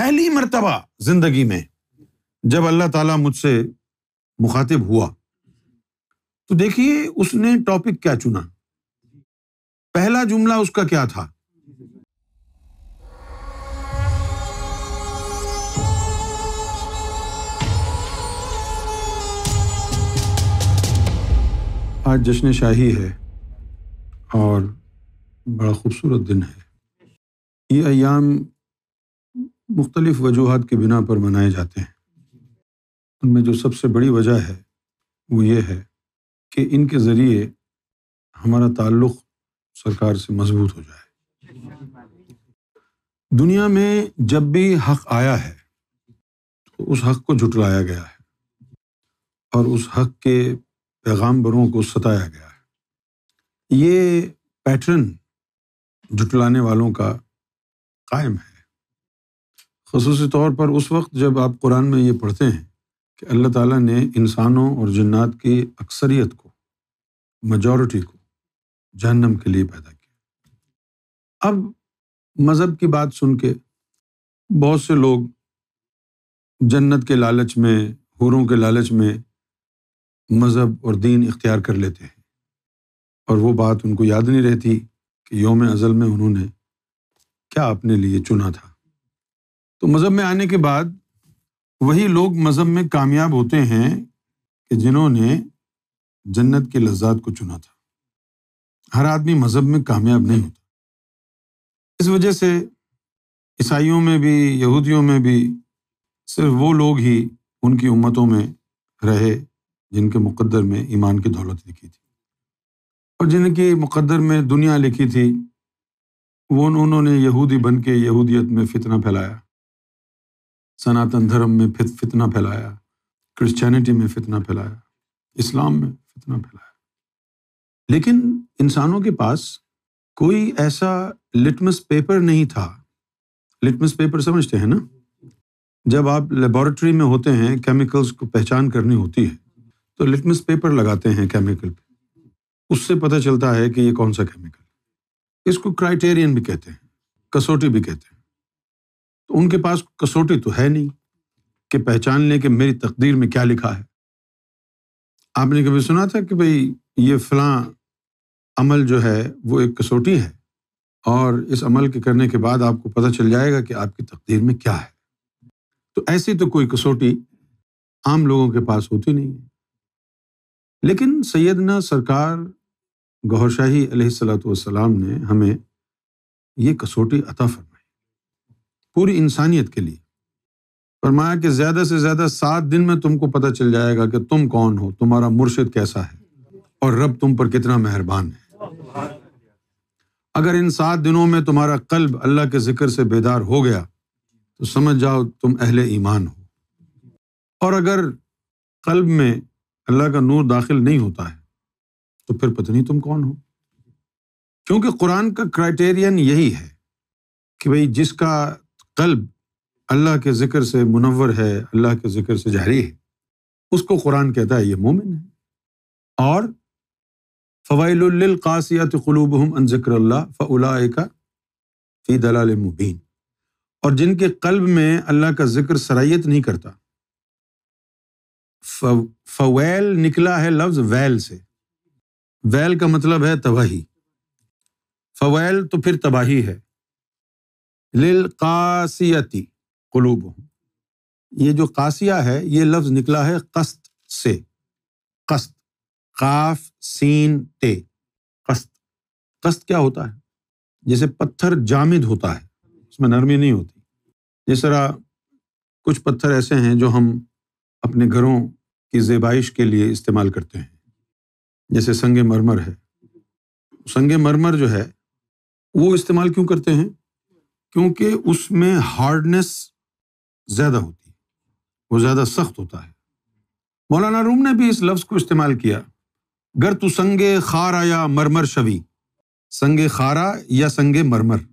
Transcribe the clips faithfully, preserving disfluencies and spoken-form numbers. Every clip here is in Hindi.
पहली मर्तबा जिंदगी में जब अल्लाह ताला मुझसे मुखातिब हुआ तो देखिए उसने टॉपिक क्या चुना। पहला जुमला उसका क्या था? आज जश्न शाही है और बड़ा खूबसूरत दिन है। ये अयाम मुख्तलिफ़ वजूहात के बिना पर मनाए जाते हैं। उनमें जो सबसे बड़ी वजह है वो ये है कि इनके ज़रिए हमारा ताल्लुक़ सरकार से मजबूत हो जाए। दुनिया में जब भी हक़ आया है तो उस हक़ को झुटलाया गया है और उस हक़ के पैगाम्बरों को सताया गया है। ये पैटर्न झुटलाने वालों का कायम है। ख़ुसूसी तौर पर उस वक्त जब आप कुरान में ये पढ़ते हैं कि अल्लाह ताला ने इंसानों और जन्नात की अक्सरियत को, मजॉरिटी को जहन्नम के लिए पैदा किया। अब मज़हब की बात सुन के बहुत से लोग जन्नत के लालच में, हूरों के लालच में मज़हब और दीन इख्तियार कर लेते हैं और वो बात उनको याद नहीं रहती कि यौम अज़ल में उन्होंने क्या अपने लिए चुना था। तो मज़हब में आने के बाद वही लोग मज़हब में कामयाब होते हैं कि जिन्होंने जन्नत के लज्जात को चुना था। हर आदमी मज़हब में कामयाब नहीं होता। इस वजह से ईसाइयों में भी, यहूदियों में भी सिर्फ वो लोग ही उनकी उम्मतों में रहे जिनके मुकद्दर में ईमान की दौलत लिखी थी और जिनके मुकद्दर में दुनिया लिखी थी, वो उन्होंने यहूदी बन के यहूदियत में फितना फैलाया, सनातन धर्म में फितना फैलाया, क्रिश्चियनिटी में फितना फैलाया, इस्लाम में फितना फैलाया। लेकिन इंसानों के पास कोई ऐसा लिटमस पेपर नहीं था। लिटमस पेपर समझते हैं ना, जब आप लेबॉरेटरी में होते हैं, केमिकल्स को पहचान करनी होती है तो लिटमस पेपर लगाते हैं केमिकल पे, उससे पता चलता है कि ये कौन सा केमिकल। इसको क्राइटेरियन भी कहते हैं, कसौटी भी कहते हैं। तो उनके पास कसौटी तो है नहीं कि पहचान लें कि मेरी तकदीर में क्या लिखा है। आपने कभी सुना था कि भाई ये फलां अमल जो है वो एक कसौटी है और इस अमल के करने के बाद आपको पता चल जाएगा कि आपकी तकदीर में क्या है? तो ऐसी तो कोई कसौटी आम लोगों के पास होती नहीं है। लेकिन सैयदना सरकार गौहर शाही अलैहिस्सलातु वस्सलाम ने हमें ये कसौटी अता फरमाई पूरी इंसानियत के लिए। फरमाया कि ज़्यादा से ज़्यादा सात दिन में तुमको पता चल जाएगा कि तुम कौन हो, तुम्हारा मुर्शिद कैसा है और रब तुम पर कितना मेहरबान है। अगर इन सात दिनों में तुम्हारा कल्ब अल्लाह के ज़िक्र से बेदार हो गया तो समझ जाओ तुम अहले ईमान हो, और अगर कल्ब में अल्लाह का नूर दाखिल नहीं होता है तो फिर पता नहीं तुम कौन हो। क्योंकि कुरान का क्राइटेरियन यही है कि भाई जिसका कल्ब अल्लाह के ज़िक्र से मुनव्वर है, अल्लाह के ज़िक्र से जारी है, उसको कुरान कहता है ये मोमिन है। और फ़वाइलुल लिल क़ासियति क़ुलूबुहुम अन ज़िक्रिल्लाह फ़उलाइका फ़ी दलालिन मुबीन। और जिनके कल्ब में अल्लाह का ज़िक्र सरायत नहीं करता, फवैल निकला है लफ्ज वैल से। वैल का मतलब है तबाही, फवैल तो फिर तबाही है। लिल कासियती कुलूबुहुम, ये जो कासिया है ये लफ्ज निकला है कस्त से। कस्त, काफ सीन ते, कस्त। कस्त क्या होता है? जैसे पत्थर जामिद होता है, उसमें नरमी नहीं होती। जिस तरह कुछ पत्थर ऐसे हैं जो हम अपने घरों की ज़ेबाइश के लिए इस्तेमाल करते हैं, जैसे संगे मरमर है। संगे मरमर जो है वो इस्तेमाल क्यों करते हैं? क्योंकि उसमें हार्डनेस ज़्यादा होती है, वो ज़्यादा सख्त होता है। मौलाना रूम ने भी इस लफ्ज़ को इस्तेमाल किया, गर तू संगे खारा या मरमर शवी। संगे खारा या संगे मरमर,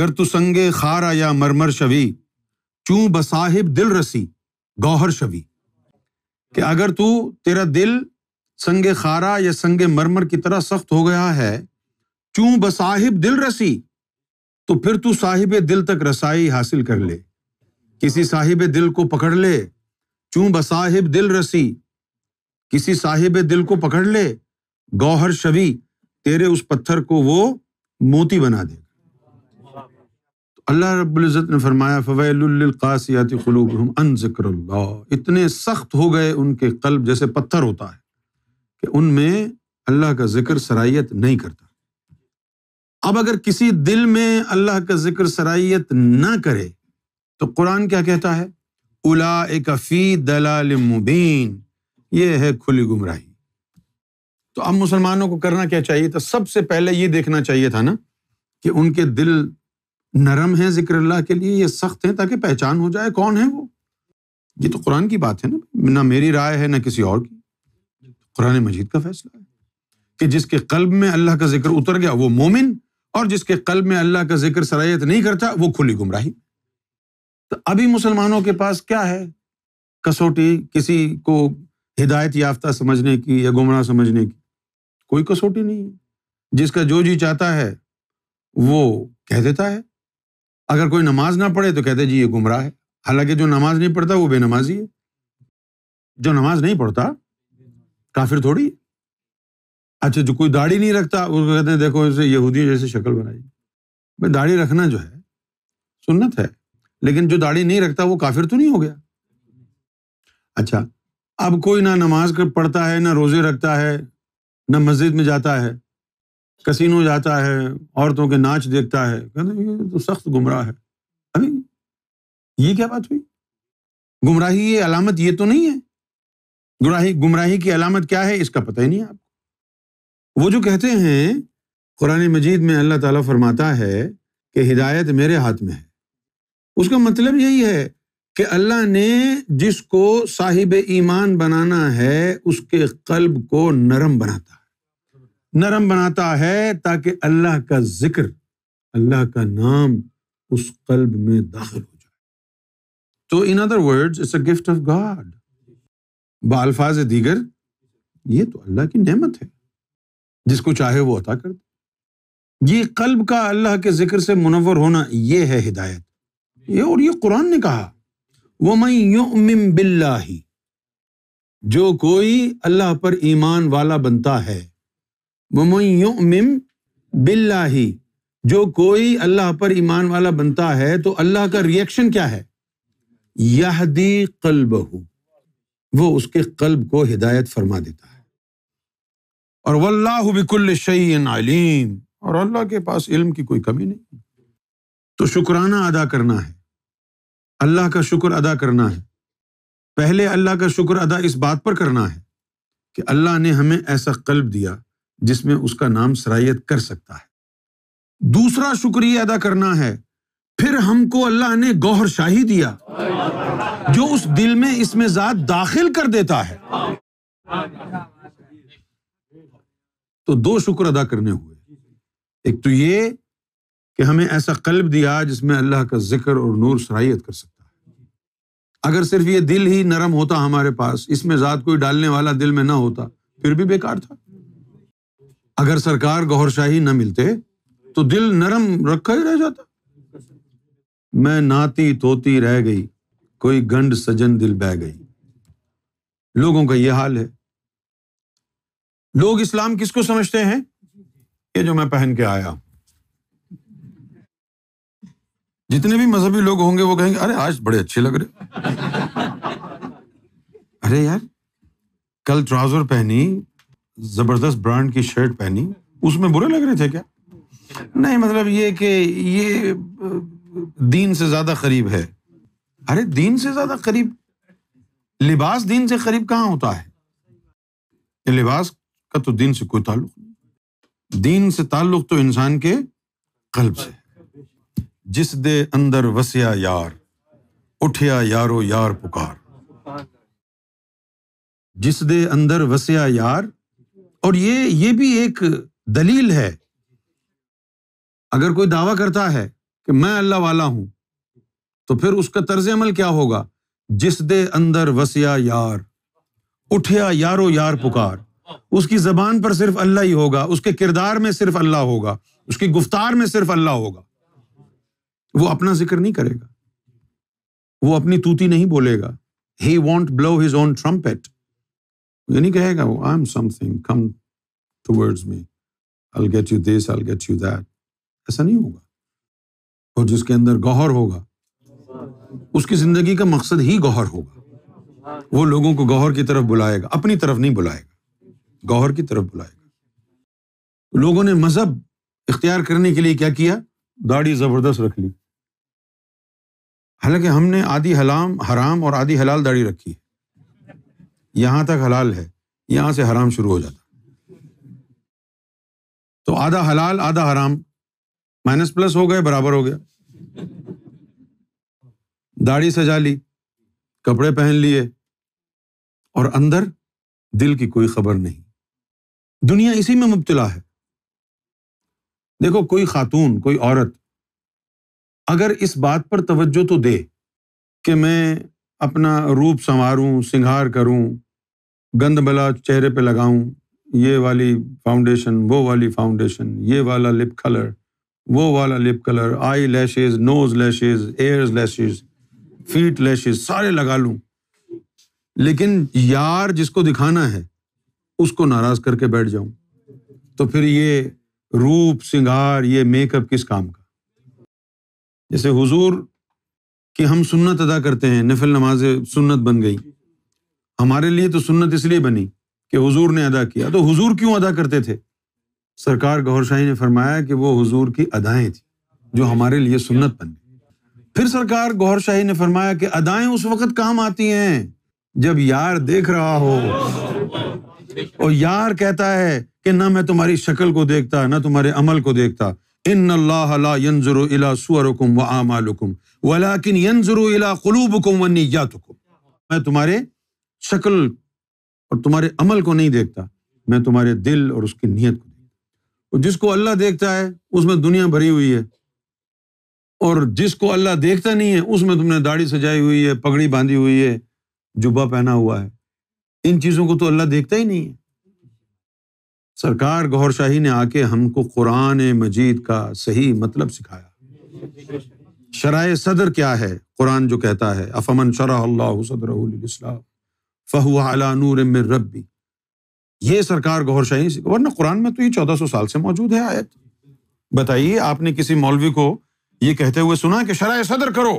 गर तू संगे खारा या मरमर शवी, चूँ बसाहिब दिल रसी गौहर शवी। कि अगर तू, तेरा दिल संगे खारा या संगे मरमर की तरह सख्त हो गया है, चूं बसाहिब दिल रसी, तो फिर तू साहिब दिल तक रसाई हासिल कर ले। किसी साहिब दिल को पकड़ ले, चूं बसाहिब दिल रसी, किसी साहिब दिल को पकड़ ले, गौहर शवी तेरे उस पत्थर को वो मोती बना देगा। तो अल्लाह रब्बुल इज़्ज़त ने फरमाया फवैलुल लिल क़ासियति क़ुलूबुहुम अन ज़िक्रिल्लाह, इतने सख्त हो गए उनके कल्ब जैसे पत्थर होता है कि उनमें अल्लाह का जिक्र सरायत नहीं करता। अब अगर किसी दिल में अल्लाह का जिक्र सरायत ना करे तो कुरान क्या कहता है, उलाइक फी दलालिम मुबीन, ये है खुली गुमराही। तो अब मुसलमानों को करना क्या चाहिए था? सबसे पहले ये देखना चाहिए था ना कि उनके दिल नरम हैं जिक्र के लिए ये सख्त हैं, ताकि पहचान हो जाए कौन है वो। ये तो कुरान की बात है ना, ना मेरी राय है ना किसी और की, कुरान मजीद का फैसला है कि जिसके कल्ब में अल्लाह का जिक्र उतर गया वो मोमिन, और जिसके कल्ब में अल्लाह का जिक्र सरायत नहीं करता वो खुली गुमराही। तो अभी मुसलमानों के पास क्या है कसौटी किसी को हिदायत याफ्ता समझने की या गुमराह समझने की? कोई कसौटी नहीं है। जिसका जो जी चाहता है वो कह देता है। अगर कोई नमाज ना पढ़े तो कहते जी ये गुमराह है, हालांकि जो नमाज नहीं पढ़ता वो बेनमाजी है। जो नमाज नहीं पढ़ता काफिर थोड़ी है। अच्छा, जो कोई दाढ़ी नहीं रखता उसको कहते हैं देखो इसे यहूदी जैसे शक्ल बनाई। भाई दाढ़ी रखना जो है सुन्नत है, लेकिन जो दाढ़ी नहीं रखता वो काफिर तो नहीं हो गया। अच्छा, अब कोई ना नमाज पढ़ता है, ना रोज़े रखता है, ना मस्जिद में जाता है, कसीनो जाता है, औरतों के नाच देखता है, कहते ये तो सख्त गुमराह है। अभी ये क्या बात हुई? गुमराही ये अलामत ये तो नहीं है। गुमराही गुमराही की अलामत क्या है इसका पता ही नहीं आपको। वो जो कहते हैं कुरान मजीद में अल्लाह ताला फरमाता है कि हिदायत मेरे हाथ में है, उसका मतलब यही है कि अल्लाह ने जिसको साहिब ईमान बनाना है उसके कल्ब को नरम बनाता है, नरम बनाता है ताकि अल्लाह का जिक्र, अल्लाह का नाम उस कल्ब में दाखिल हो जाए। तो in other words it's a gift of God. बाल्फाज दीगर ये तो अल्लाह की नेमत है, जिसको चाहे वो अता कर दे। ये कल्ब का अल्लाह के जिक्र से मुनव्वर होना ये है हिदायत। ये और ये कुरान ने कहा वमन युमिन बिल्लाही, जो कोई अल्लाह पर ईमान वाला बनता है, वमन युमिन बिल्लाही, जो कोई अल्लाह पर ईमान वाला बनता है तो अल्लाह का रिएक्शन क्या है, यहदी कल्बहू, वो उसके कल्ब को हिदायत फरमा देता है। और वल्लाहु बिकुल्लि शैइन अलीम, और अल्लाह के पास इल्म की कोई कमी नहीं। तो शुक्राना अदा करना है, अल्लाह का शुक्र अदा करना है। पहले अल्लाह का शुक्र अदा इस बात पर करना है कि अल्लाह ने हमें ऐसा कल्ब दिया जिसमें उसका नाम सरायत कर सकता है। दूसरा शुक्रिया अदा करना है, फिर हमको अल्लाह ने गौहर शाही दिया जो उस दिल में इसमें जात दाखिल कर देता है। तो दो शुक्र अदा करने हुए, एक तो ये कि हमें ऐसा कल्ब दिया जिसमें अल्लाह का जिक्र और नूर सरायत कर सकता है। अगर सिर्फ ये दिल ही नरम होता हमारे पास, इसमें ज़ात कोई डालने वाला दिल में ना होता, फिर भी बेकार था। अगर सरकार गौहर शाही ना मिलते तो दिल नरम रखा ही रह जाता। मैं नाती तोती रह गई, कोई गंड सजन दिल बह गई। लोगों का ये हाल है। लोग इस्लाम किसको समझते हैं? ये जो मैं पहन के आया हूं। जितने भी मजहबी लोग होंगे वो कहेंगे अरे आज बड़े अच्छे लग रहे, अरे यार कल ट्राउजर पहनी, जबरदस्त ब्रांड की शर्ट पहनी, उसमें बुरे लग रहे थे क्या? नहीं, मतलब ये कि ये दीन से ज्यादा करीब है। अरे दीन से ज्यादा करीब लिबास, दीन से करीब कहाँ होता है? लिबास का तो दीन से कोई ताल्लुक नहीं। दीन से ताल्लुक तो इंसान के कल्ब से। जिस दे अंदर वसिया यार, उठिया यारो यार पुकार। जिस दे अंदर वसिया यार, और ये ये भी एक दलील है। अगर कोई दावा करता है कि मैं अल्लाह वाला हूं तो फिर उसका तर्ज अमल क्या होगा? जिस दे अंदर वसिया यार, उठिया यारो यार पुकार। उसकी जबान पर सिर्फ अल्लाह ही होगा, उसके किरदार में सिर्फ अल्लाह होगा, उसकी गुफ्तार में सिर्फ अल्लाह होगा। वो अपना जिक्र नहीं करेगा। वो अपनी तूती नहीं बोलेगा, he won't blow his own trumpet, ये नहीं कहेगा वो, I'm something, come towards me, I'll get you this, I'll get you that, ऐसा नहीं होगा। और जिसके अंदर गौहर होगा उसकी जिंदगी का मकसद ही गौहर होगा, वो लोगों को गौहर की तरफ बुलाएगा, अपनी तरफ नहीं बुलाएगा, गौहर की तरफ बुलाएगा। लोगों ने मजहब इख्तियार करने के लिए क्या किया, दाढ़ी जबरदस्त रख ली, हालांकि हमने आधी हलाम हराम और आधी हलाल दाढ़ी रखी है, यहां तक हलाल है, यहां से हराम शुरू हो जाता, तो आधा हलाल आधा हराम, माइनस प्लस हो गए, बराबर हो गया। दाढ़ी सजा ली, कपड़े पहन लिए और अंदर दिल की कोई खबर नहीं। दुनिया इसी में मुब्तला है। देखो, कोई खातून, कोई औरत अगर इस बात पर तवज्जो तो दे कि मैं अपना रूप संवारूं, सिंगार करूं, गंद बला चेहरे पे लगाऊं, ये वाली फाउंडेशन, वो वाली फाउंडेशन, ये वाला लिप कलर, वो वाला lip colour, eye lashes, nose lashes, ears lashes, feet lashes, सारे लगा लूं, लेकिन यार जिसको दिखाना है उसको नाराज करके बैठ जाऊं, तो फिर ये रूप सिंगार, ये मेकअप किस काम का। जैसे हुजूर कि हम सुन्नत अदा करते हैं, नफिल नमाजें सुन्नत बन गई, हमारे लिए तो सुन्नत इसलिए बनी कि हुजूर ने अदा किया, तो हुजूर क्यों अदा करते थे? सरकार गौहर शाही ने फरमाया कि वो हुजूर की अदाएं थी जो हमारे लिए सुन्नत बन गई। फिर सरकार गौहर शाही ने फरमाया कि अदाएं उस वक्त काम आती हैं जब यार देख रहा हो और यार कहता है कि ना मैं तुम्हारी शक्ल को देखता, ना तुम्हारे अमल को देखता, इन्ना अल्लाह ला यंजुरु इला सुअरुकुम व आमालुकुम वलाकिन यंजुरु इला कुलूबुकुम व निय्यातुकुम, मैं तुम्हारे शक्ल और तुम्हारे अमल को नहीं देखता, मैं तुम्हारे दिल और उसकी नीयत को देखता। और जिसको अल्लाह देखता है उसमें दुनिया भरी हुई है, और जिसको अल्लाह देखता नहीं है उसमें तुमने दाढ़ी सजाई हुई है, पगड़ी बांधी हुई है, जुब्बा पहना हुआ है, इन चीज़ों को तो अल्लाह देखता ही नहीं है। सरकार गौहर शाही ने आके हमको कुरान मजीद का सही मतलब सिखाया, शराय सदर क्या है, कुरान जो कहता है अफमन शरह अल्लाहु सदरहु लिस्लाम फहुवा अला नूर मिन रब्बी, ये सरकार गौहर शाही, वरना कुरान में तो ये चौदह सौ साल से मौजूद है आयत। बताइए, आपने किसी मौलवी को ये कहते हुए सुना कि शराय सदर करो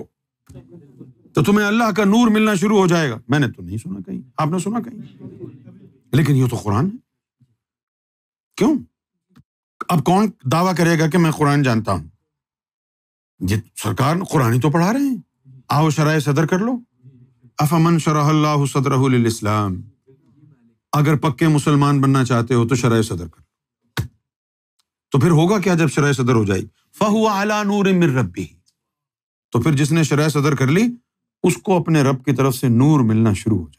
तो तुम्हें अल्लाह का नूर मिलना शुरू हो जाएगा? मैंने तो नहीं सुना कहीं, आपने सुना कहीं, लेकिन ये तो कुरान है। क्यों? अब कौन दावा करेगा कि मैं कुरान जानता हूं? ये सरकार कुरान ही तो पढ़ा रहे हैं। आओ शराय सदर कर लो, अफमन शरह अल्लाहु सदरहु लिल इस्लाम, अगर पक्के मुसलमान बनना चाहते हो तो शराय सदर कर लो। तो फिर होगा क्या जब शराय सदर हो जाएगी? फहुवा अला नूर मिन रब्बी, तो फिर जिसने शराय सदर कर ली उसको अपने रब की तरफ से नूर मिलना शुरू हो जाए।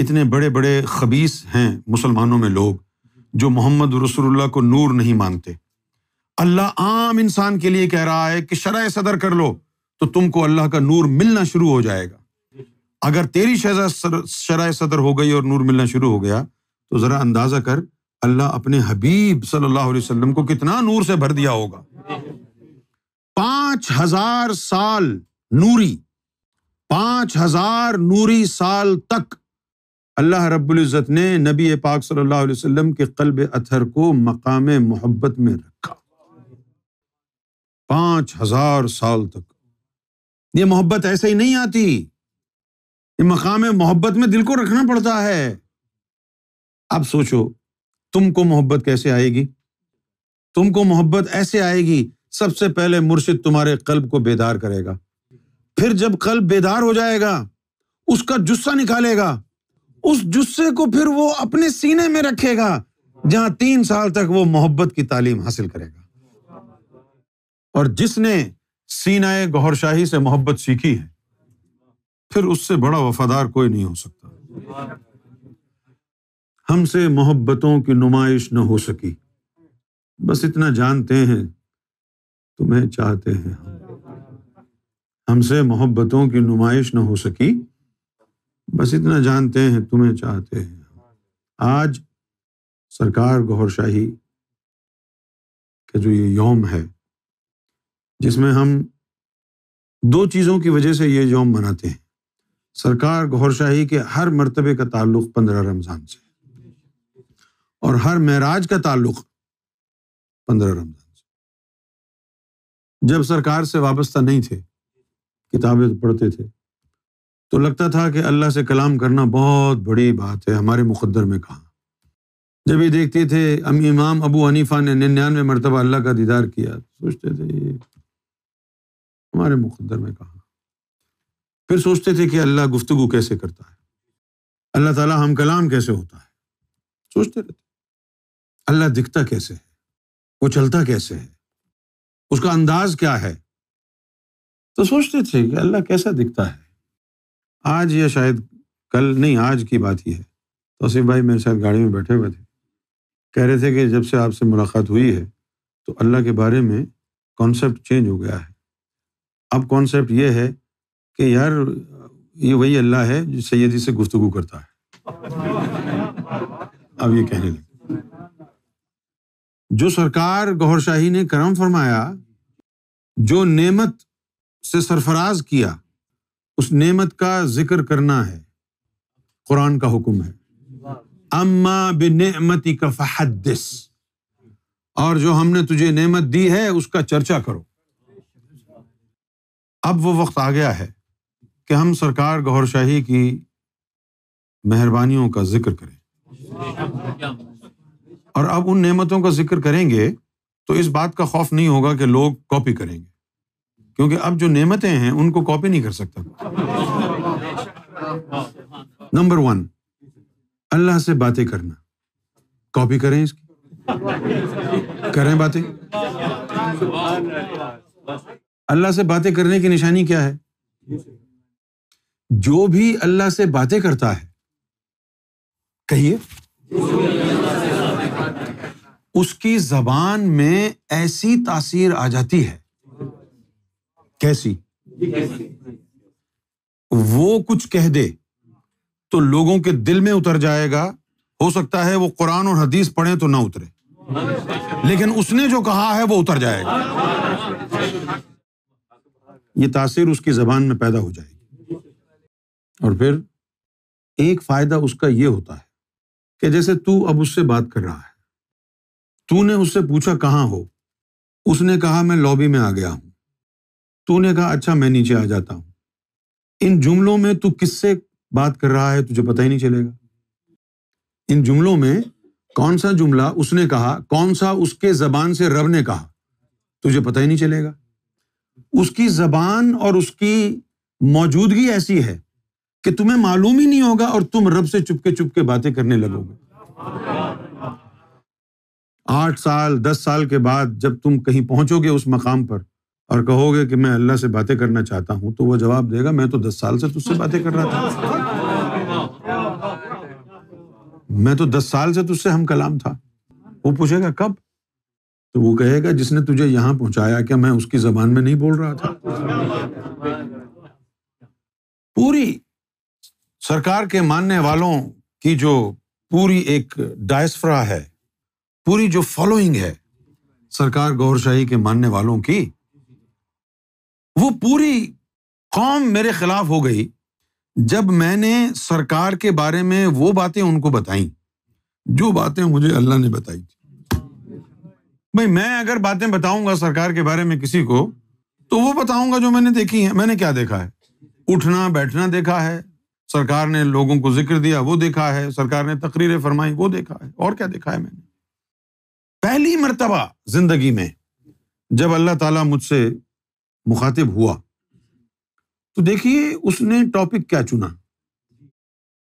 इतने बड़े बड़े खबीस हैं मुसलमानों में लोग जो मोहम्मद रसूलुल्लाह को नूर नहीं मानते। अल्लाह आम इंसान के लिए कह रहा है कि शराय सदर कर लो तो तुमको अल्लाह का नूर मिलना शुरू हो जाएगा। अगर तेरी शराय सदर हो गई और नूर मिलना शुरू हो गया तो जरा अंदाजा कर अल्लाह अपने हबीब सल्लल्लाहु अलैहि वसल्लम को कितना नूर से भर दिया होगा। पांच हजार साल नूरी, पांच हजार नूरी साल तक अल्लाह रब्बुल इज़्ज़त ने नबी पाक सल्लल्लाहु अलैहि वसल्लम के क़ल्ब अतहर को मकाम मोहब्बत में रखा। पाँच हजार साल तक ये मोहब्बत ऐसे ही नहीं आती, ये मकाम मोहब्बत में दिल को रखना पड़ता है। अब सोचो तुमको मोहब्बत कैसे आएगी? तुमको मोहब्बत ऐसे आएगी, सबसे पहले मुर्शिद तुम्हारे क़ल्ब को बेदार करेगा, फिर जब क़ल्ब बेदार हो जाएगा उसका जुस्सा निकालेगा, उस जुस्से को फिर वो अपने सीने में रखेगा जहां तीन साल तक वो मोहब्बत की तालीम हासिल करेगा। और जिसने सीनाए गौहर शाही से मोहब्बत सीखी है फिर उससे बड़ा वफादार कोई नहीं हो सकता। हमसे मोहब्बतों की नुमाइश न हो सकी, बस इतना जानते हैं तुम्हें चाहते हैं हम। हमसे मोहब्बतों की नुमाइश न हो सकी, बस इतना जानते हैं तुम्हें चाहते हैं। आज सरकार गौहर शाही का जो ये यौम है जिसमें हम दो चीज़ों की वजह से ये यौम मनाते हैं। सरकार गौहर शाही के हर मरतबे का ताल्लुक़ पंद्रह रमज़ान से और हर महराज का ताल्लुक़ पंद्रह रमज़ान से। जब सरकार से वाबस्ता नहीं थे, किताबें पढ़ते थे, तो लगता था कि अल्लाह से कलाम करना बहुत बड़ी बात है, हमारे मुक़द्दर में कहाँ। जब ये देखते थे हम इमाम अबू हनीफा ने निन्यानवे मरतबा अल्लाह का दीदार किया, सोचते थे ये हमारे मुक़द्दर में कहाँ। फिर सोचते थे कि अल्लाह गुफ्तगू कैसे करता है, अल्लाह ताला हम कलाम कैसे होता है, सोचते रहते। अल्लाह दिखता कैसे है, वो चलता कैसे है, उसका अंदाज़ क्या है, तो सोचते थे कि अल्लाह कैसा दिखता है। आज या शायद कल, नहीं आज की बात ही है, तौसीफ भाई मेरे साथ गाड़ी में बैठे हुए थे, कह रहे थे कि जब से आपसे मुलाकात हुई है तो अल्लाह के बारे में कॉन्सेप्ट चेंज हो गया है। अब कॉन्सेप्ट ये है कि यार ये वही अल्लाह है जो सैयदी से गुफ्तगू करता है। अब ये कहने लगे जो सरकार गौहर शाही ने करम फरमाया, जो नेमत से सरफराज किया, उस नेमत का जिक्र करना है। कुरान का हुक्म है अम्मा बिनेमतिका फहद्दिस, और जो हमने तुझे नेमत दी है उसका चर्चा करो। अब वो वक्त आ गया है कि हम सरकार गौहर शाही की मेहरबानियों का जिक्र करें, और अब उन नेमतों का जिक्र करेंगे तो इस बात का खौफ नहीं होगा कि लोग कॉपी करेंगे, क्योंकि अब जो नेमतें हैं उनको कॉपी नहीं कर सकता। नंबर वन, अल्लाह से बातें करना। कॉपी करें इसकी, करें बातें। अल्लाह से बातें करने की निशानी क्या है? जो भी अल्लाह से बातें करता है, कहिए, उसकी जबान में ऐसी तासीर आ जाती है। कैसी? वो कुछ कह दे तो लोगों के दिल में उतर जाएगा। हो सकता है वो कुरान और हदीस पढ़े तो ना उतरे, लेकिन उसने जो कहा है वो उतर जाएगा। ये तासीर उसकी ज़बान में पैदा हो जाएगी। और फिर एक फ़ायदा उसका ये होता है कि जैसे तू अब उससे बात कर रहा है, तूने उससे पूछा कहाँ हो, उसने कहा मैं लॉबी में आ गया हूँ, तूने कहा अच्छा मैं नीचे आ जाता हूँ। इन जुमलों में तू किससे बात कर रहा है तुझे पता ही नहीं चलेगा। इन जुमलों में कौन सा जुमला उसने कहा, कौन सा उसके ज़बान से रब ने कहा, तुझे पता ही नहीं चलेगा। उसकी ज़बान और उसकी मौजूदगी ऐसी है कि तुम्हें मालूम ही नहीं होगा और तुम रब से चुपके चुपके बातें करने लगोगे। आठ साल दस साल के बाद जब तुम कहीं पहुंचोगे उस मकाम पर और कहोगे कि मैं अल्लाह से बातें करना चाहता हूं, तो वो जवाब देगा मैं तो दस साल से तुझसे बातें कर रहा था, मैं तो दस साल से तुझसे हम कलाम था। वो पूछेगा कब, तो वो कहेगा जिसने तुझे यहां पहुंचाया, क्या मैं उसकी जबान में नहीं बोल रहा था। पूरी सरकार के मानने वालों की जो पूरी एक डायस्फरा है, पूरी जो फॉलोइंग है सरकार गौहर शाही के मानने वालों की, वो पूरी कौम मेरे खिलाफ हो गई जब मैंने सरकार के बारे में वो बातें उनको बताई जो बातें मुझे अल्लाह ने बताई थी। भाई मैं अगर बातें बताऊंगा सरकार के बारे में किसी को, तो वो बताऊंगा जो मैंने देखी है। मैंने क्या देखा है? उठना बैठना देखा है, सरकार ने लोगों को जिक्र दिया वो देखा है, सरकार ने तकरीरें फरमाई वो देखा है, और क्या देखा है मैंने? पहली मर्तबा जिंदगी में जब अल्लाह ताला मुझसे मुखातिब हुआ तो देखिए उसने टॉपिक क्या चुना।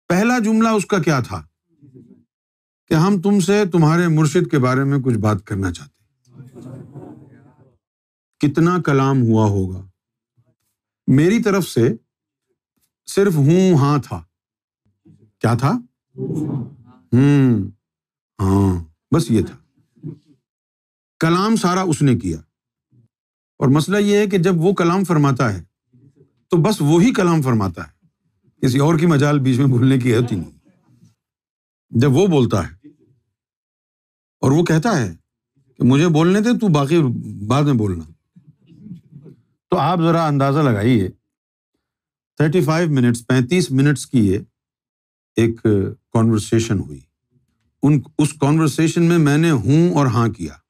पहला जुमला उसका क्या था कि हम तुमसे तुम्हारे मुर्शिद के बारे में कुछ बात करना चाहते हैं। कितना कलाम हुआ होगा मेरी तरफ से, सिर्फ हूं हां था। क्या था? हम्म हां, बस ये था। कलाम सारा उसने किया, और मसला ये है कि जब वो कलाम फरमाता है तो बस वो ही कलाम फरमाता है, किसी और की मजाल बीच में भूलने की होती नहीं। जब वो बोलता है और वो कहता है कि मुझे बोलने थे, तू बाकी बाद में बोलना, तो आप ज़रा अंदाज़ा लगाइए, थर्टी फाइव मिनट्स पैंतीस मिनट्स की ये एक कॉन्वर्सेशन हुई। उन उस कॉन्वर्सेशन में मैंने हूँ और हाँ किया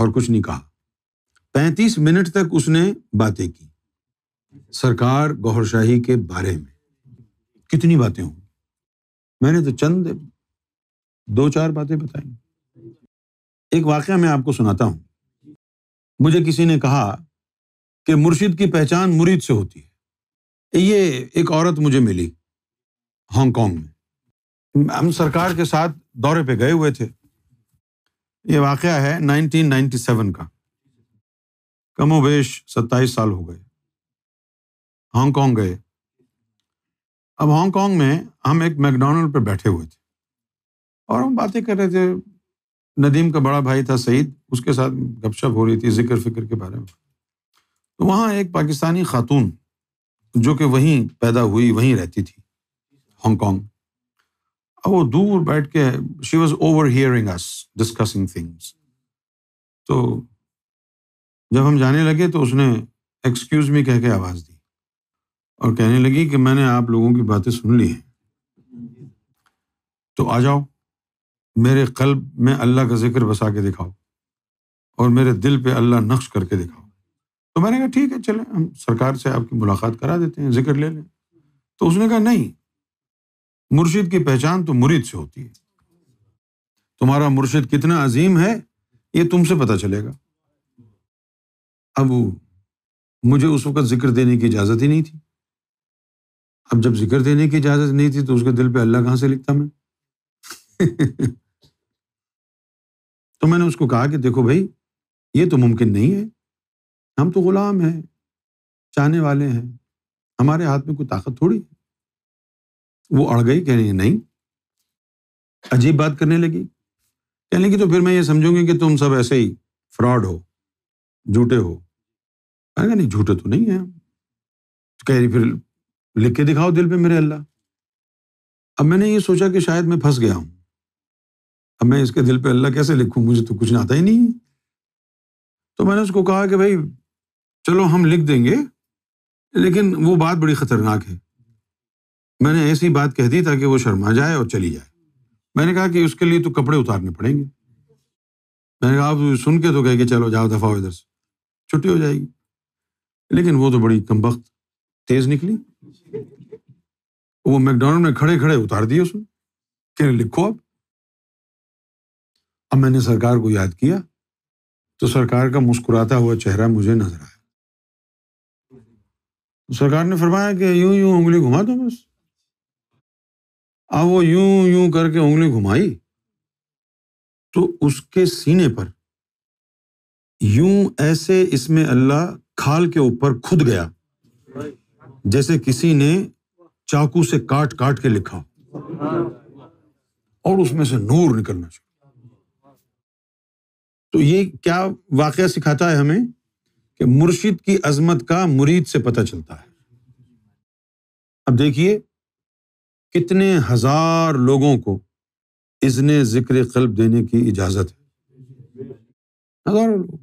और कुछ नहीं कहा। पैंतीस मिनट तक उसने बातें की सरकार गौहर शाही के बारे में। कितनी बातें हों, मैंने तो चंद दो चार बातें बताई। एक वाक़या मैं आपको सुनाता हूँ। मुझे किसी ने कहा कि मुर्शिद की पहचान मुरीद से होती है। ये एक औरत मुझे मिली हांगकांग में, हम सरकार के साथ दौरे पे गए हुए थे। ये वाक़या है नाइनटीन नाइन्टी सेवन का, कमोबेश सत्ताईस साल हो गए। हांगकांग गए। अब हांगकांग में हम एक मैकडोनल्ड पे बैठे हुए थे और हम बातें कर रहे थे। नदीम का बड़ा भाई था सईद, उसके साथ गपशप हो रही थी जिक्र फिक्र के बारे में। तो वहाँ एक पाकिस्तानी खातून जो कि वहीं पैदा हुई, वहीं रहती थी हांगकांग, अब वो दूर बैठ के she was overhearing us discussing things. तो जब हम जाने लगे तो उसने एक्सक्यूज़ मी कह के आवाज़ दी और कहने लगी कि मैंने आप लोगों की बातें सुन ली हैं, तो आ जाओ मेरे कल्ब में अल्लाह का जिक्र बसा के दिखाओ और मेरे दिल पे अल्लाह नक्श करके दिखाओ। तो मैंने कहा ठीक है चलें, हम सरकार से आपकी मुलाकात करा देते हैं, जिक्र ले लें। तो उसने कहा नहीं, मुर्शिद की पहचान तो मुरीद से होती है, तुम्हारा मुर्शिद कितना अजीम है ये तुमसे पता चलेगा। अब मुझे उस वक्त जिक्र देने की इजाज़त ही नहीं थी। अब जब जिक्र देने की इजाज़त नहीं थी तो उसके दिल पे अल्लाह कहाँ से लिखता मैं तो मैंने उसको कहा कि देखो भाई, ये तो मुमकिन नहीं है, हम तो गुलाम हैं, चाहने वाले हैं, हमारे हाथ में कोई ताकत थोड़ी है। वो अड़ गई, कहने नहीं, अजीब बात करने लगी। कहने की तो फिर मैं ये समझूंगी कि तुम सब ऐसे ही फ्रॉड हो, झूठे हो। मैंने कहा नहीं, झूठे तो नहीं है। कह रही फिर लिख के दिखाओ दिल पे मेरे अल्लाह। अब मैंने ये सोचा कि शायद मैं फंस गया हूँ, अब मैं इसके दिल पे अल्लाह कैसे लिखूँ, मुझे तो कुछ ना आता ही नहीं है। तो मैंने उसको कहा कि भाई चलो हम लिख देंगे, लेकिन वो बात बड़ी ख़तरनाक है। मैंने ऐसी बात कह दी ताकि वो शर्मा जाए और चली जाए। मैंने कहा कि उसके लिए तो कपड़े उतारने पड़ेंगे। मैंने कहा आप सुन के तो कह के चलो जाओ दफा हो इधर से, छुट्टी हो जाएगी। लेकिन वो तो बड़ी कमबख्त तेज़ निकली, वो मैकडोनल्ड में खड़े खड़े उतार दिए उसने, कहने लिखो अब। अब मैंने सरकार को याद किया तो सरकार का मुस्कुराता हुआ चेहरा मुझे नजर आया। सरकार ने फरमाया कि यूं यूं उंगली घुमा दो बस। अब वो यूं यूं करके उंगली घुमाई तो उसके सीने पर यूं ऐसे इसमें अल्लाह खाल के ऊपर खुद गया जैसे किसी ने चाकू से काट काट के लिखा, और उसमें से नूर निकलना शुरू। तो ये क्या वाक़या सिखाता है हमें कि मुर्शिद की अजमत का मुरीद से पता चलता है। अब देखिए कितने हजार लोगों को इज़्ने ज़िक्र क़ल्ब देने की इजाज़त है, हजारों लोग।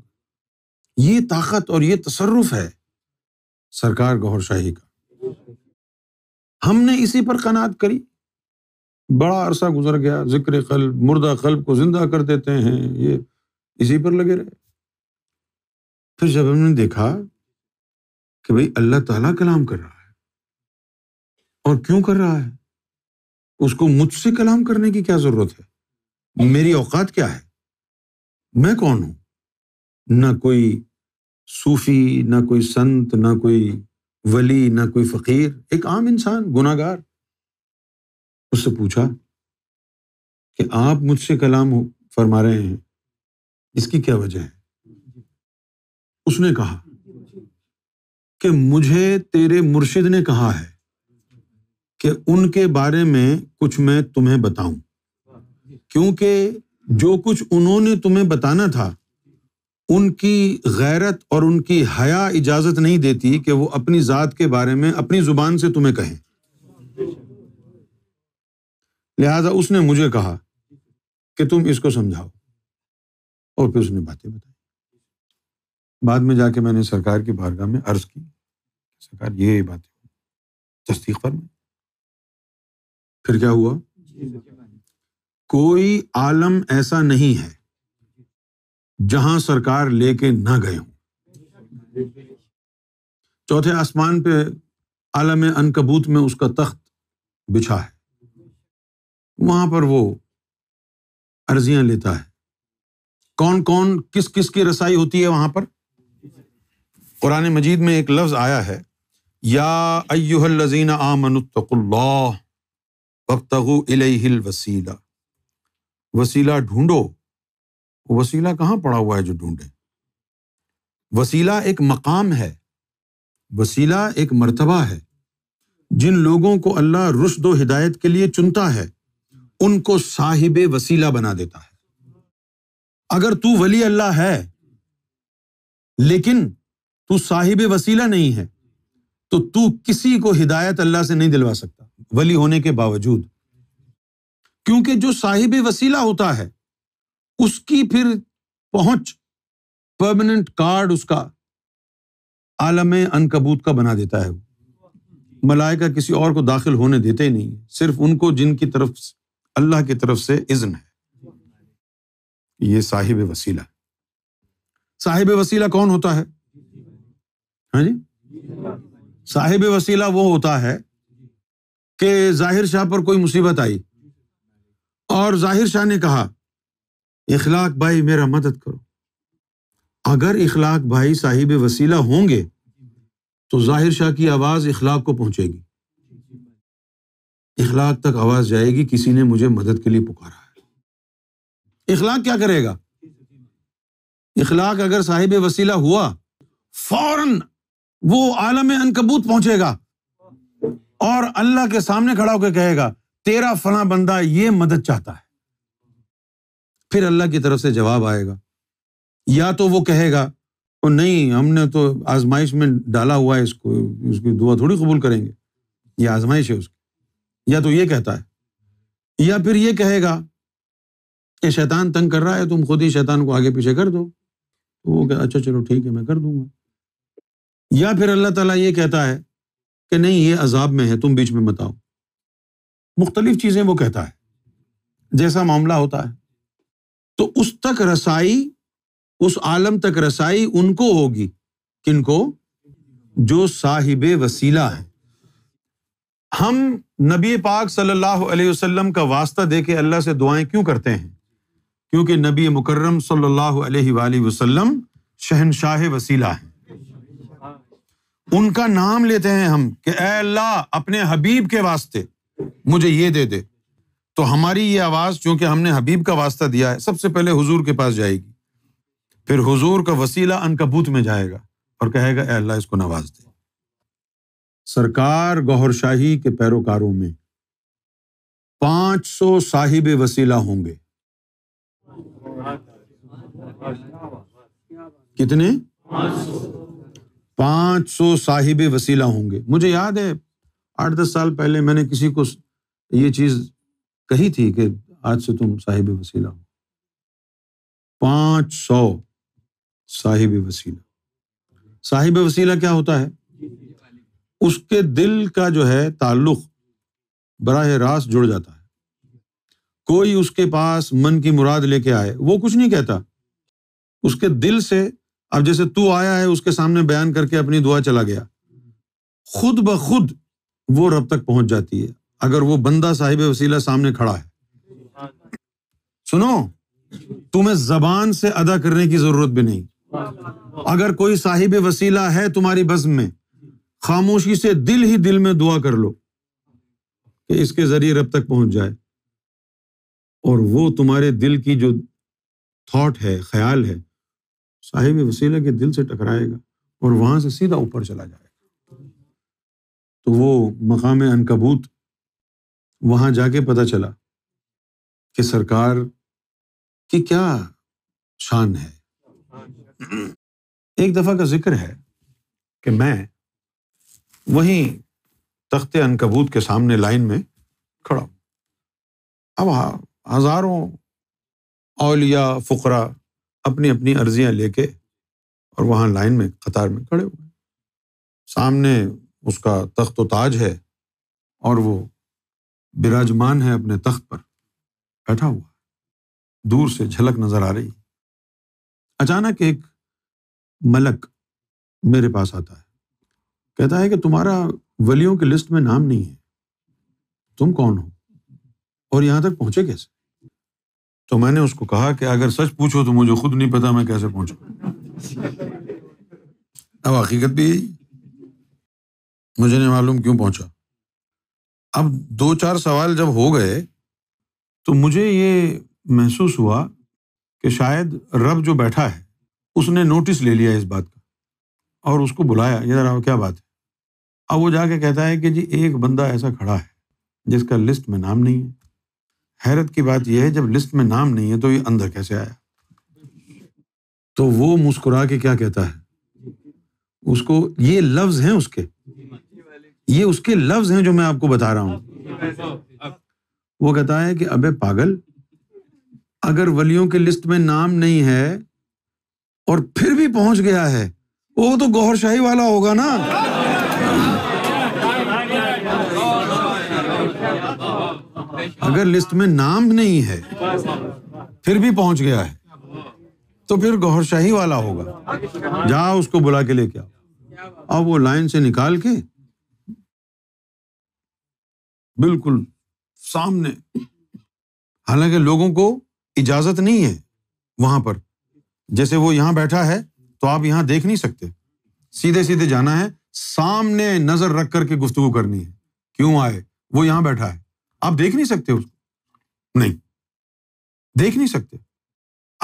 ये ताकत और ये तसर्रुफ़ है सरकार गौहर शाही का। हमने इसी पर कनात करी, बड़ा अरसा गुजर गया, ज़िक्र क़ल्ब, मुर्दा क़ल्ब को ज़िंदा कर देते हैं, ये इसी पर लगे रहे। फिर जब हमने देखा कि भाई अल्लाह ताला कलाम कर रहा है, और क्यों कर रहा है, उसको मुझसे कलाम करने की क्या जरूरत है, मेरी औकात क्या है, मैं कौन हूं। ना कोई सूफी, ना कोई संत, ना कोई वली, ना कोई फकीर, एक आम इंसान गुनाहगार। उससे पूछा कि आप मुझसे कलाम फरमा रहे हैं, इसकी क्या वजह है। उसने कहा कि मुझे तेरे मुर्शिद ने कहा है कि उनके बारे में कुछ मैं तुम्हें बताऊं, क्योंकि जो कुछ उन्होंने तुम्हें बताना था उनकी गैरत और उनकी हया इजाजत नहीं देती कि वो अपनी जात के बारे में अपनी जुबान से तुम्हें कहें। लिहाजा उसने मुझे कहा कि तुम इसको समझाओ, और फिर उसने बातें बताई। बाद में जाके मैंने सरकार की बारगाह में अर्ज की, सरकार ये ये बातें तस्दीक फरमाएं। फिर क्या हुआ? कोई आलम ऐसा नहीं है जहां सरकार लेके ना गए हों। चौथे आसमान पे आलम ए अनकबूत में उसका तख्त बिछा है, वहां पर वो अर्जियां लेता है। कौन कौन किस किस की रसाई होती है वहां पर? कुरान मजीद में एक लफ्ज आया है, या अय्युहल्लज़ीना आमनुत्तकुल्लाह वब्तगू इलैहिल वसीला। वसीला ढूंढो। वसीला कहाँ पड़ा हुआ है जो ढूंढे? वसीला एक मकाम है, वसीला एक मर्तबा है। जिन लोगों को अल्लाह रुश्द व हिदायत के लिए चुनता है उनको साहिब ए वसीला बना देता है। अगर तू वली अल्लाह है लेकिन तू साहिब ए वसीला नहीं है तो तू किसी को हिदायत अल्लाह से नहीं दिलवा सकता, वली होने के बावजूद। क्योंकि जो साहिब ए वसीला होता है उसकी फिर पहुंच परमानेंट कार्ड उसका आलम ए अनकबूत का बना देता है। मलाइका किसी और को दाखिल होने देते नहीं, सिर्फ उनको जिनकी तरफ अल्लाह की तरफ से इज़्न है। ये साहिब वसीला। साहिब वसीला कौन होता है? हाँ जी, साहिब वसीला वो होता है कि ज़ाहिर शाह पर कोई मुसीबत आई और ज़ाहिर शाह ने कहा इखलाक भाई मेरा मदद करो। अगर इखलाक भाई साहिब वसीला होंगे तो ज़ाहिर शाह की आवाज़ इखलाक को पहुंचेगी, इखलाक तक आवाज़ जाएगी, किसी ने मुझे मदद के लिए पुकारा है। इखलाक क्या करेगा? इखलाक अगर साहिब वसीला हुआ फौरन वो आलम अनकबूत पहुंचेगा और अल्लाह के सामने खड़ा होकर कहेगा तेरा फला बंदा ये मदद चाहता है। फिर अल्लाह की तरफ से जवाब आएगा, या तो वो कहेगा और नहीं हमने तो आजमाइश में डाला हुआ है इसको, उसकी दुआ थोड़ी कबूल करेंगे, ये आजमाइश है उसकी। या तो ये कहता है, या फिर ये कहेगा कि शैतान तंग कर रहा है, तुम खुद ही शैतान को आगे पीछे कर दो। तो वो कहता अच्छा चलो ठीक है मैं कर दूंगा। या फिर अल्लाह ताला ये कहता है कि नहीं ये अजाब में है, तुम बीच में मत आओ। मुख्तलिफ चीज़ें वो कहता है जैसा मामला होता है। तो उस तक रसाई, उस आलम तक रसाई उनको होगी किनको? जो साहिबे वसीला है। हम नबी पाक सल्लल्लाहु अलैहि वसल्लम का वास्ता देके अल्लाह से दुआएं क्यों करते हैं? क्योंकि नबी मुकर्रम सल्लल्लाहु अलैहि वसल्लम शहनशाह वसीला है। उनका नाम लेते हैं हम कि ऐ अल्लाह अपने हबीब के वास्ते मुझे ये दे दे। तो हमारी ये आवाज़ चूंकि हमने हबीब का वास्ता दिया है सबसे पहले हुजूर के पास जाएगी, फिर हुजूर का वसीला अनकबूत में जाएगा और कहेगा ए अल्लाह इसको नवाज दे। सरकार गौहर शाही के पैरोकारों में पाँच सौ साहिब वसीला होंगे। कितने? पाँच सौ साहिब वसीला होंगे। मुझे याद है आठ दस साल पहले मैंने किसी को ये चीज़ कही थी कि आज से तुम साहिब वसीला हो। पाँच सौ साहिब वसीला। साहिब वसीला क्या होता है? उसके दिल का जो है ताल्लुक बराह रास्त जुड़ जाता है। कोई उसके पास मन की मुराद लेके आए वो कुछ नहीं कहता, उसके दिल से। अब जैसे तू आया है उसके सामने बयान करके अपनी दुआ चला गया, खुद ब खुद वो रब तक पहुंच जाती है अगर वो बंदा साहिब वसीला सामने खड़ा है। सुनो, तुम्हें जबान से अदा करने की जरूरत भी नहीं। अगर कोई साहिब वसीला है तुम्हारी बज़्म में खामोशी से दिल ही दिल में दुआ कर लो कि इसके जरिए रब तक पहुंच जाए, और वो तुम्हारे दिल की जो थॉट है, ख्याल है, साहिब वसीला के दिल से टकराएगा और वहां से सीधा ऊपर चला जाएगा। तो वो मकाम अनकबूत, वहां जाके पता चला कि सरकार कि क्या शान है। एक दफ़ा का जिक्र है कि मैं वहीं तख्ते अनकबूत के सामने लाइन में खड़ा हूँ। अब हज़ारों औलिया फ़ुकरा अपनी अपनी अर्जियाँ लेके और वहाँ लाइन में कतार में खड़े हुए, सामने उसका तख्त व ताज है और वो विराजमान है अपने तख्त पर बैठा हुआ, दूर से झलक नजर आ रही है। अचानक एक मलक मेरे पास आता है, कहता है कि तुम्हारा वलियों की लिस्ट में नाम नहीं है, तुम कौन हो और यहाँ तक पहुँचे कैसे? तो मैंने उसको कहा कि अगर सच पूछो तो मुझे खुद नहीं पता मैं कैसे पहुँचा। अब हकीकत भी यही, मुझे नहीं मालूम क्यों पहुँचा। अब दो चार सवाल जब हो गए तो मुझे ये महसूस हुआ कि शायद रब जो बैठा है उसने नोटिस ले लिया इस बात का और उसको बुलाया, ये जरा क्या बात है। अब वो जाके कहता है कि जी एक बंदा ऐसा खड़ा है जिसका लिस्ट में नाम नहीं है। हैरत की बात यह है, जब लिस्ट में नाम नहीं है तो ये अंदर कैसे आया? तो वो मुस्कुरा के क्या कहता है, उसको ये लफ्ज हैं उसके, ये उसके लफ्ज हैं जो मैं आपको बता रहा हूँ। वो कहता है कि अबे पागल, अगर वलियों के लिस्ट में नाम नहीं है और फिर भी पहुंच गया है, वो तो गौहर शाही वाला होगा ना। अगर लिस्ट में नाम नहीं है फिर भी पहुंच गया है तो फिर गौहर शाही वाला होगा, जा उसको बुला के लेके आओ। अब वो लाइन से निकाल के बिल्कुल सामने, हालांकि लोगों को इजाजत नहीं है वहां पर, जैसे वो यहाँ बैठा है तो आप यहाँ देख नहीं सकते, सीधे सीधे जाना है, सामने नजर रख करके गुफ्तगू करनी है। क्यों आए? वो यहाँ बैठा है, आप देख नहीं सकते उसको, नहीं देख नहीं सकते।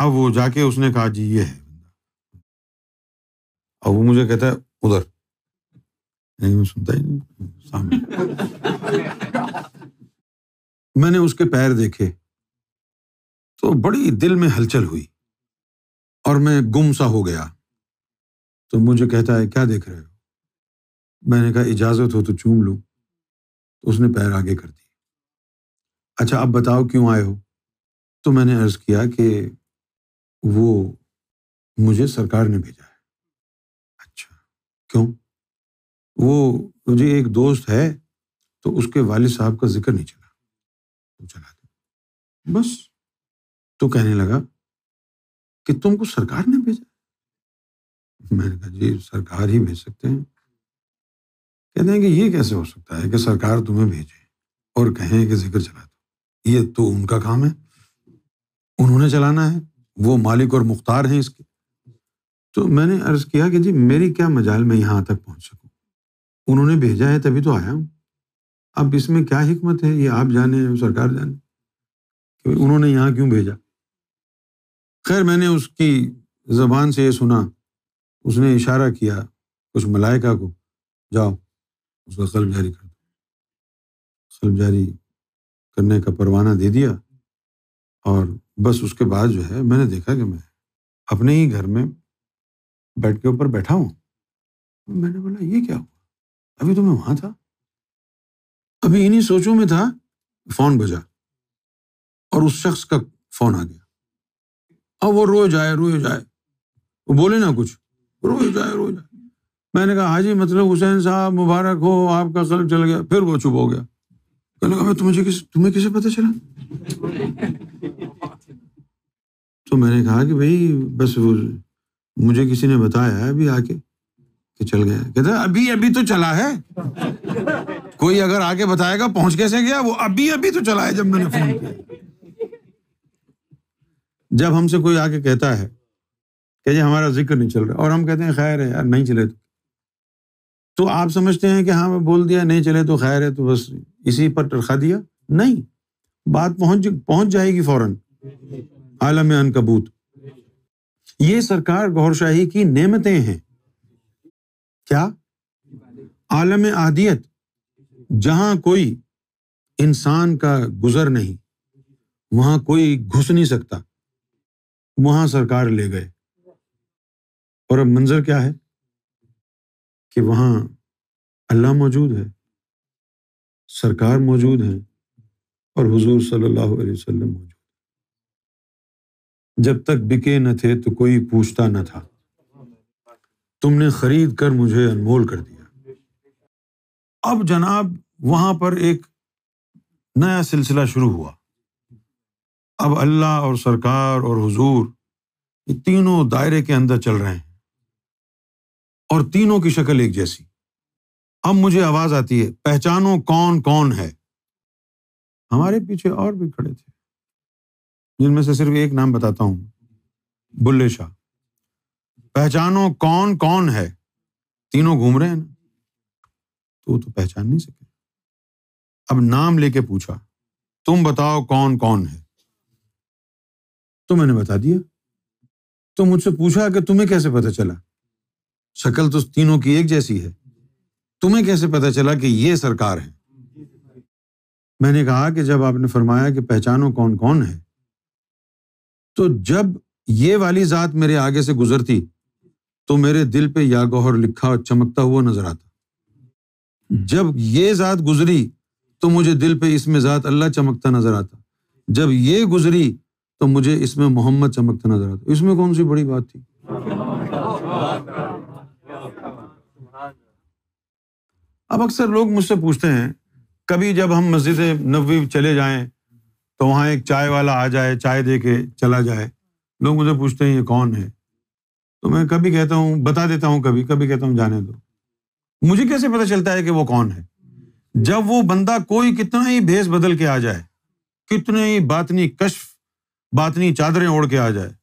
अब वो जाके उसने कहा जी ये है बंदा, अब वो मुझे कहता है उधर, नहीं मैं सुनता ही नहीं, सामने। मैंने उसके पैर देखे तो बड़ी दिल में हलचल हुई और मैं गुम सा हो गया। तो मुझे कहता है क्या देख रहे हो? मैंने कहा इजाज़त हो तो चूम लूँ। तो उसने पैर आगे कर दिए। अच्छा अब बताओ क्यों आए हो? तो मैंने अर्ज किया कि वो मुझे सरकार ने भेजा है। अच्छा क्यों? वो मुझे एक दोस्त है तो उसके वालिद साहब का जिक्र नहीं चला, वो चला दो बस। तो कहने लगा कि तुमको सरकार ने भेजा? मैंने कहा जी सरकार ही भेज सकते हैं। कहते हैं कि ये कैसे हो सकता है कि सरकार तुम्हें भेजे और कहें कि जिक्र चला दो, ये तो उनका काम है, उन्होंने चलाना है, वो मालिक और मुख्तार हैं इसके। तो मैंने अर्ज किया कि जी मेरी क्या मजाल में यहाँ तक पहुँच सकूँ, उन्होंने भेजा है तभी तो आया हूँ। अब इसमें क्या हिकमत है, ये आप जाने सरकार जाने कि उन्होंने यहाँ क्यों भेजा। खैर मैंने उसकी ज़बान से ये सुना, उसने इशारा किया कुछ मलाइका को, जाओ उसका क़ल्ब जारी कर दो। क़ल्ब जारी करने का परवाना दे दिया और बस उसके बाद जो है मैंने देखा कि मैं अपने ही घर में बेड के ऊपर बैठा हूँ। मैंने बोला ये क्या हुआ, अभी तो मैं वहाँ था, अभी इन्हीं सोचों में था। फ़ोन बजा और उस शख्स का फ़ोन आ गया। अब वो रोए जाए रोए जाए, वो बोले ना कुछ, रोए जाए रोए जाए। मैंने कहा हाजी मतलब हुसैन साहब मुबारक हो, आपका क़ल्ब चल गया। फिर वो चुप हो गया, कहने लगा तुम्हें किस तुम्हें किसे पता चला? तो मैंने कहा कि भाई बस वो मुझे किसी ने बताया अभी आके कि चल गया। कहता अभी अभी तो चला है, कोई अगर आके बताएगा पहुंच कैसे गया, वो अभी अभी तो चला है जब मैंने फोन किया। जब हमसे कोई आके कहता है कि जी हमारा जिक्र नहीं चल रहा और हम कहते हैं खैर है यार नहीं चले तो तो आप समझते हैं कि हाँ मैं बोल दिया नहीं चले तो खैर है, तो बस इसी पर टरखा दिया। नहीं, बात पहुंच पहुंच जाएगी फौरन आलम ए अनकबूत। ये सरकार गौहर शाही की नेमतें हैं। क्या? आलम ए आदियत, जहां कोई इंसान का गुजर नहीं वहां कोई घुस नहीं सकता, वहां सरकार ले गए। और अब मंजर क्या है कि वहां अल्लाह मौजूद है, सरकार मौजूद है और हुजूर सल्लल्लाहु अलैहि वसल्लम मौजूद है। जब तक बिके न थे तो कोई पूछता न था, तुमने खरीद कर मुझे अनमोल कर दिया। अब जनाब वहां पर एक नया सिलसिला शुरू हुआ। अब अल्लाह और सरकार और हुजूर ये तीनों दायरे के अंदर चल रहे हैं और तीनों की शक्ल एक जैसी। अब मुझे आवाज आती है, पहचानो कौन कौन है। हमारे पीछे और भी खड़े थे, जिनमें से सिर्फ एक नाम बताता हूँ, बुल्ले शाह। पहचानो कौन कौन है, तीनों घूम रहे हैं ना, तो तो पहचान नहीं सके। अब नाम लेके पूछा, तुम बताओ कौन कौन है। तो मैंने बता दिया। तो मुझसे पूछा कि तुम्हें कैसे पता चला, शक्ल तो तीनों की एक जैसी है, तुम्हें कैसे पता चला कि ये सरकार है। मैंने कहा कि जब आपने फरमाया कि पहचानो कौन कौन है, तो जब ये वाली जात मेरे आगे से गुजरती तो मेरे दिल पे या गौहर लिखा और चमकता हुआ नजर आता। जब ये जात गुजरी तो मुझे दिल पे इसमें जात अल्लाह चमकता नजर आता। जब ये गुजरी तो मुझे इसमें मोहम्मद चमकता नजर आता। इसमें कौन सी बड़ी बात थी। अब अक्सर लोग मुझसे पूछते हैं, कभी जब हम मस्जिद नबवी चले जाएं तो वहाँ एक चाय वाला आ जाए, चाय दे के चला जाए, लोग मुझे पूछते हैं ये कौन है। तो मैं कभी कहता हूँ बता देता हूँ, कभी कभी कहता हूँ जाने दो। मुझे कैसे पता चलता है कि वो कौन है। जब वो बंदा कोई कितना ही भेस बदल के आ जाए, कितने ही बातनी कश्फ बातनी चादरें ओढ़ के आ जाए,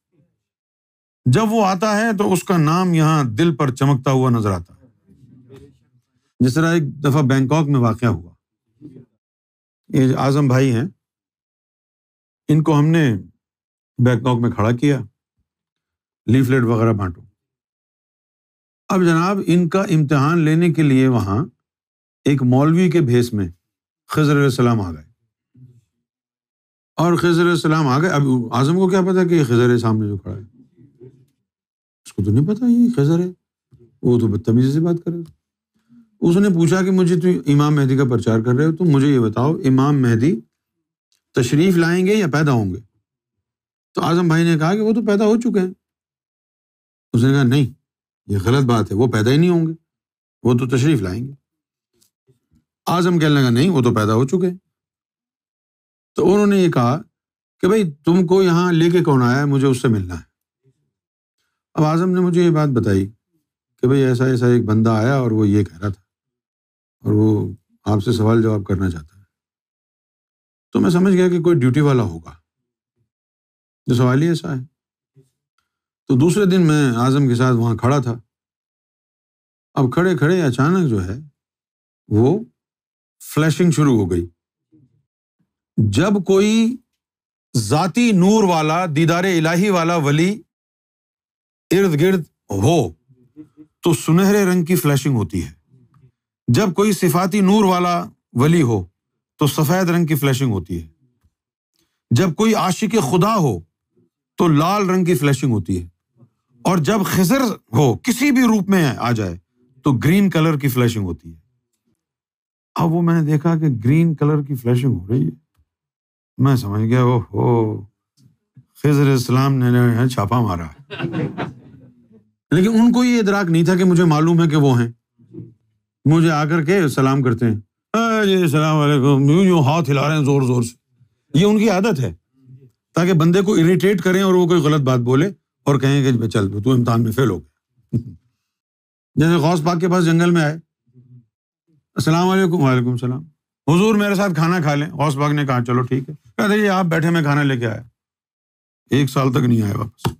जब वो आता है तो उसका नाम यहाँ दिल पर चमकता हुआ नजर आता है। जिस तरह एक दफ़ा बैंकॉक में वाक़या हुआ, ये आजम भाई हैं, इनको हमने बैंकॉक में खड़ा किया, लीफलेट वगैरह बांटो। अब जनाब इनका इम्तिहान लेने के लिए वहाँ एक मौलवी के भेष में खिज़्र अलैहिस्सलाम आ गए। और खिज़्र अलैहिस्सलाम आ गए। अब आजम को क्या पता कि ये खिज़्र है, सामने जो खड़ा है उसको तो नहीं पता ये खिज़्र है, वो तो बदतमीजी से बात कर रहा था। उसने पूछा कि मुझे तुम इमाम मेहदी का प्रचार कर रहे हो, तुम मुझे ये बताओ इमाम मेहदी तशरीफ लाएंगे या पैदा होंगे। तो आजम भाई ने कहा कि वो तो पैदा हो चुके हैं। उसने कहा नहीं, ये गलत बात है, वो पैदा ही नहीं होंगे, वो तो तशरीफ लाएंगे। आजम कहने लगा नहीं, वो तो पैदा हो चुके हैं। तो उन्होंने ये कहा कि भाई तुमको यहाँ लेके कौन आया है, मुझे उससे मिलना है। अब आजम ने मुझे ये बात बताई कि भाई ऐसा ऐसा एक बंदा आया और वो ये कह रहा था और वो आपसे सवाल जवाब करना चाहता है। तो मैं समझ गया कि कोई ड्यूटी वाला होगा, जो सवाल ही ऐसा है। तो दूसरे दिन मैं आजम के साथ वहाँ खड़ा था। अब खड़े खड़े अचानक जो है वो फ्लैशिंग शुरू हो गई। जब कोई जाती नूर वाला दीदारे इलाही वाला वली इर्द गिर्द हो तो सुनहरे रंग की फ्लैशिंग होती है, जब कोई सिफाती नूर वाला वली हो तो सफ़ेद रंग की फ्लैशिंग होती है, जब कोई आशिक खुदा हो तो लाल रंग की फ्लैशिंग होती है, और जब खिज़र हो किसी भी रूप में आ जाए तो ग्रीन कलर की फ्लैशिंग होती है। अब वो मैंने देखा कि ग्रीन कलर की फ्लैशिंग हो रही है। मैं समझ गया वो हो खिज़र इस्लाम ने छापा मारा। लेकिन उनको ये इदराक नहीं था कि मुझे मालूम है कि वो हैं। मुझे आकर के सलाम करते हैं, अस्सलाम वालेकुम, यूं यूं हाथ हिला रहे हैं जोर जोर से। ये उनकी आदत है ताकि बंदे को इरिटेट करें और वो कोई गलत बात बोले और कहें कि चल तू इम्तिहान में फेल हो गया। जैसे गौस पाक के पास जंगल में आए, अस्सलाम वालेकुम, वालेकुम सलाम, हुजूर मेरे साथ खाना खा लें। गौस पाक ने कहा चलो ठीक है। कहते जी आप बैठे, मैं खाना लेके आया। एक साल तक नहीं आया वापस।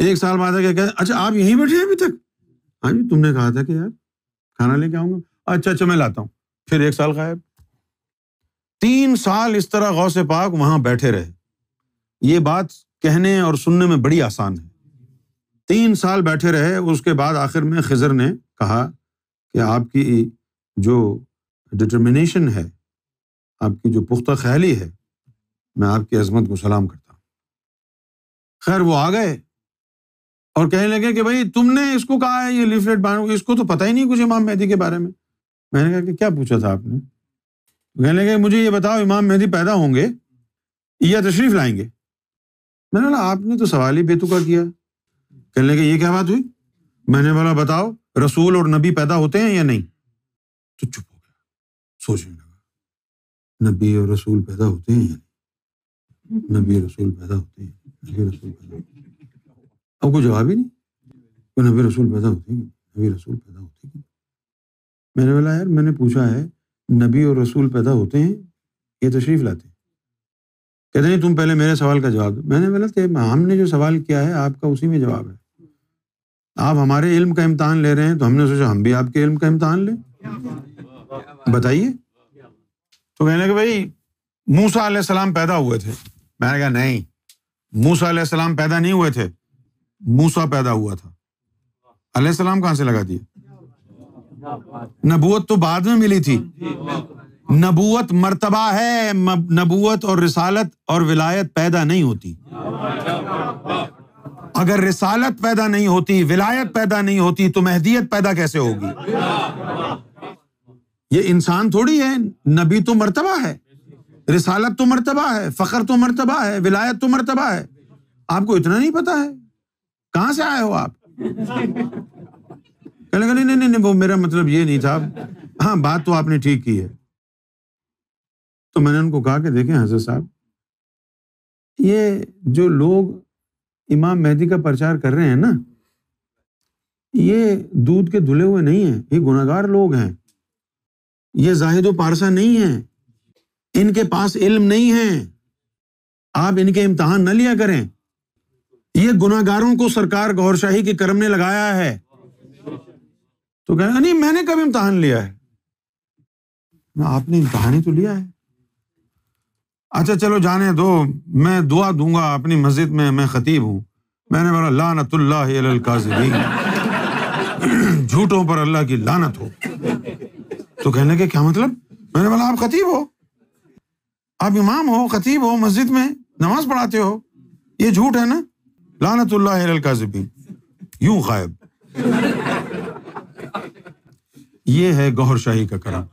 एक साल बाद अच्छा आप यहीं बैठे हैं अभी तक। हाँ जी, तुमने कहा था कि यार खाना लेके आऊंगा। अच्छा अच्छा मैं लाता हूँ। फिर एक साल गायब। तीन साल इस तरह गौस पाक वहां बैठे रहे। ये बात कहने और सुनने में बड़ी आसान है। तीन साल बैठे रहे। उसके बाद आखिर में खिज़र ने कहा कि आपकी जो डिटर्मिनेशन है, आपकी जो पुख्ता ख्याली है, मैं आपकी अजमत को सलाम करता हूँ। खैर वो आ गए और कहने लगे कि भाई तुमने इसको कहा है ये लीफलेट बांटो, इसको तो पता ही नहीं कुछ इमाम मेहदी के बारे में। मैंने कहा कि क्या पूछा था आपने। कहने लगे मुझे ये बताओ इमाम मेहदी पैदा होंगे या तशरीफ लाएंगे। मैंने कहा आपने तो सवाल ही बेतुका किया। कहने लगे ये क्या बात हुई। मैंने बोला बताओ रसूल और नबी पैदा होते हैं या नहीं? तो चुप हो गया, सोचने लगा नबी और रसूल पैदा होते हैं या नहीं, नबी रसूल पैदा होते हैं, नबी रसूल पैदा होते हैं। अब कोई जवाब ही नहीं, कोई नबी रसूल पैदा होते हैं, नबी रसूल पैदा होते हैं। मैंने बोला यार मैंने पूछा है नबी और रसूल पैदा होते हैं, ये तशरीफ लाते हैं। कहते नहीं तुम पहले मेरे सवाल का जवाब दो। मैंने बोला हमने जो सवाल किया है आपका उसी में जवाब है, आप हमारे इल्म का इम्तहान ले रहे हैं तो हमने सोचा हम भी आपके इल्म का इम्तहान लें, बताइए। तो कहने लगे भाई मूसा अलैहिस्सलाम पैदा हुए थे। मैंने कहा नहीं मूसा अलैहिस्सलाम पैदा नहीं हुए थे, मूसा पैदा हुआ था, अलैहिस्सलाम कहाँ से लगा दिया? नबूवत तो बाद में मिली थी, नबूवत मर्तबा है, नबूवत और रिसालत और विलायत पैदा नहीं होती। अगर रिसालत पैदा नहीं होती, विलायत पैदा नहीं होती तो महदियत पैदा कैसे होगी? ये इंसान थोड़ी है, नबी तो मर्तबा है, रिसालत तो मर्तबा है, फखर तो मर्तबा है, विलायत तो मर्तबा है। आपको इतना नहीं पता है? कहाँ से आए हो आप? कहने नहीं, नहीं नहीं वो मेरा मतलब ये नहीं था, हाँ बात तो आपने ठीक की है। तो मैंने उनको कहा कि देखें हजरत साहब, ये जो लोग इमाम मेहदी का प्रचार कर रहे हैं ना, ये दूध के धुले हुए नहीं हैं, ये गुनाहगार लोग हैं, ये जाहिद व पारसा नहीं हैं, इनके पास इल्म नहीं है, आप इनके इम्तहान न लिया करें। ये गुनाहगारों को सरकार गौहर शाही के करम ने लगाया है। तो कह नहीं मैंने कब इम्तहान लिया है? आपने इम्तहान ही तो लिया है। अच्छा चलो जाने दो, मैं दुआ दूंगा अपनी मस्जिद में, मैं खतीब हूँ। मैंने बोला लानतुल्लाहि अलल काज़िबीन, झूठों पर अल्लाह की लानत हो। तो कहने के क्या मतलब? मैंने बोला आप खतीब हो, आप इमाम हो, खतीब हो, मस्जिद में नमाज पढ़ाते हो, ये झूठ है ना, लानतुल्लाहि अलल काज़िबीन, यूं गायब। ये है गौहर शाही का करम।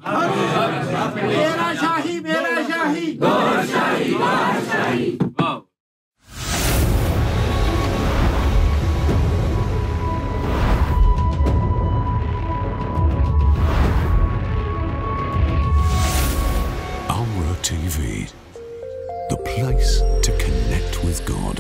ALRA T V, the place to connect with God.